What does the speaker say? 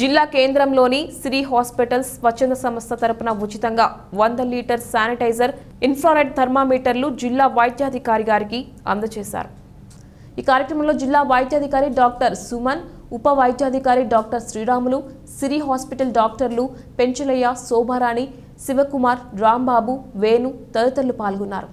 Jilla Kendram Loni, Siri Hospitals, Pachanda Samasatarapana Vuchitanga, 100 liter sanitizer, infrared thermometer, Jilla Vaidya Adhikari Gariki, Amdachesar. ఈ కార్యక్రమంలో జిల్లా వైద్యాధికారి doctor Suman, ఉప వైద్యాధికారి డాక్టర్ శ్రీరాములు, సిరి hospital డాక్టర్లు పెంచలయ్య, సోభారాణి, శివకుమార్, రామ్ బాబు, వేణు తదితరులు పాల్గొన్నారు.